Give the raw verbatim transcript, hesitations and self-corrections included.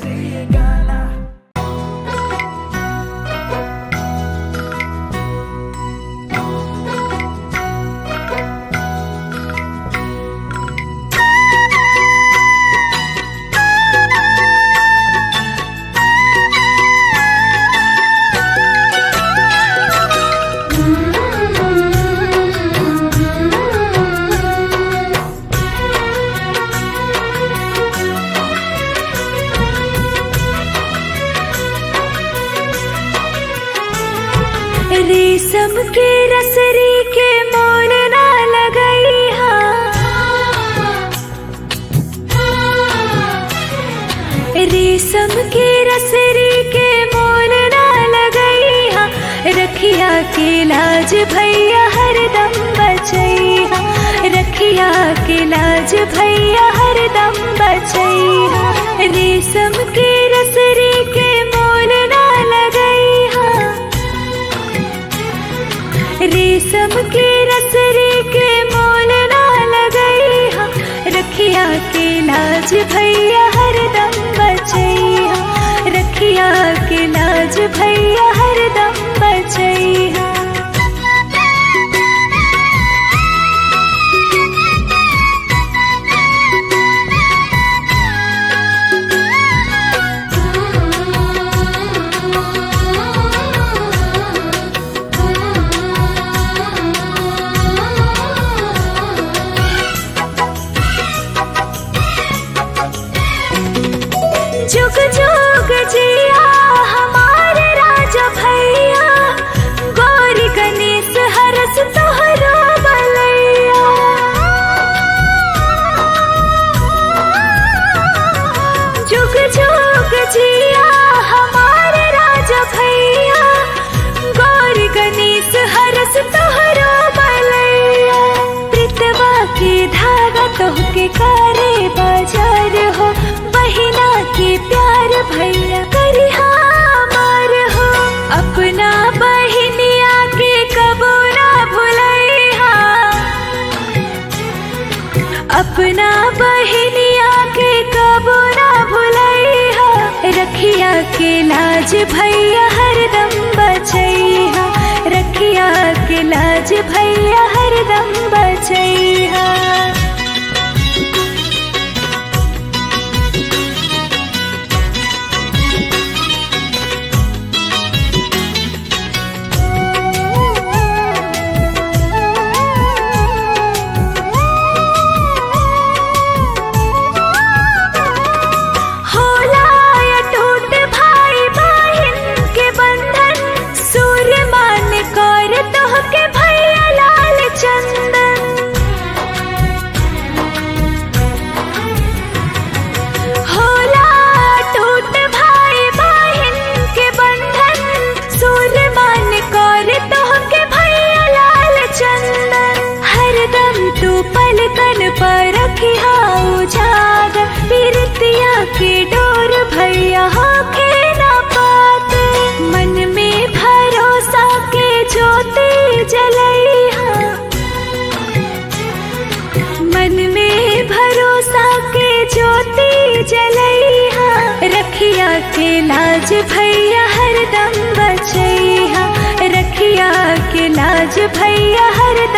चाहिए गाना। रेशम के रसरी के मोर ना लगई हा, रेशम के रसरी के मोर ना लगई हा, रखिया के लाज भैया हरदम बचैया, रखिया के लाज भैया हरदम बचैया, रेशम के रसरी के मोर ना लगई हा, रेशम के रसरी के मोल ना लगई हा, रखिया के लाज भैया हरदम बचैया, रखिया के लाज भैया हरदम बचैया। जुग जुग जिया हमारे राजा भैया, गौरी गणेश हरस तोहरा बलैया, जुग जुग जिया हमारे राजा भैया, गौरी गणेश हरस तोहरा बलैया, प्रीतवा के धागा तोहके कारे बाजार हो, बहिना के प्यार भैया करिहा मार हो, अपना बहिनिया के कबो ना भुलैहा, अपना बहिनिया के कबो ना भुलैहा, रखिया के लाज भैया हरदम बचैहा, रखिया के लाज भैया हरदम बचैहा। पीरतिया के डोर भैया होके ना पात, मन में भरोसा के ज्योति जलैहा, मन में भरोसा के ज्योति जलैहा, रखिया के लाज भैया हरदम बचैहा, रखिया के लाज भैया हरदम।